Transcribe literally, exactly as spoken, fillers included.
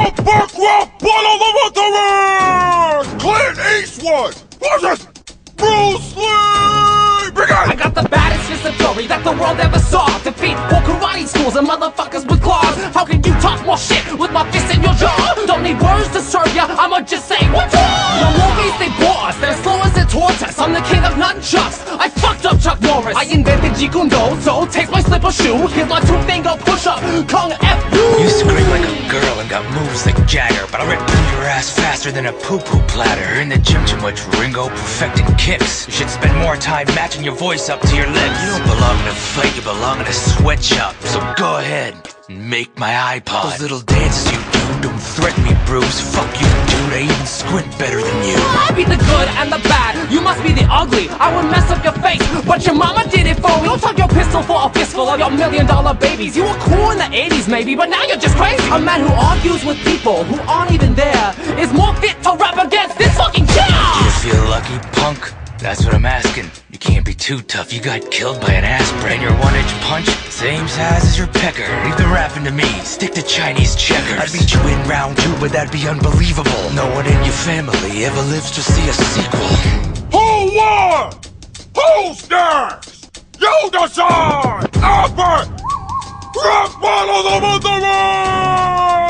Old Buck Rock all over the world! Clint Eastwood! What's this? Bruce Lee! Big I got the baddest history that the world ever saw. Defeat all karate schools and motherfuckers with claws. How can you talk more shit with my fist in your jaw? Don't need words to serve ya, I'ma just say what's up? The movies they bore us, they're slow as they torture us. I'm the king of nunchucks, I fucked up Chuck Norris. I invented Jikundo, so taste my slipper shoe. Here's my two finger push up, Kung F U. You scream like a girl and got moves like Jagger, but I rip through your ass faster than a poo-poo platter. In the gym too much Ringo, perfecting kicks. You should spend more time matching your voice up to your lips. You don't belong in a fight, you belong in a sweatshop. So go ahead and make my iPod. Those little dances you do, don't threaten me, Bruce. Fuck you, dude, I even squint better than you. I be the good and the bad, you must be the ugly. I would mess up your face, but your mama did it for me. Don't tuck your pistol for a fistful of your million dollar babies. You were cool in the eighties maybe, but now you're just crazy. A man who argues with people who aren't even there is more fit to rap against this fucking chair. Do you feel lucky, punk? That's what I'm asking. You can't be too tough, you got killed by an aspirin. And your one-inch punch, same size as your pecker. Leave the rapping to me, stick to Chinese checkers. I'd beat you in round two, but that'd be unbelievable. No one in your family ever lives to see a sequel. Who won? Who's next? You decide! Albert! Rock bottle over the world!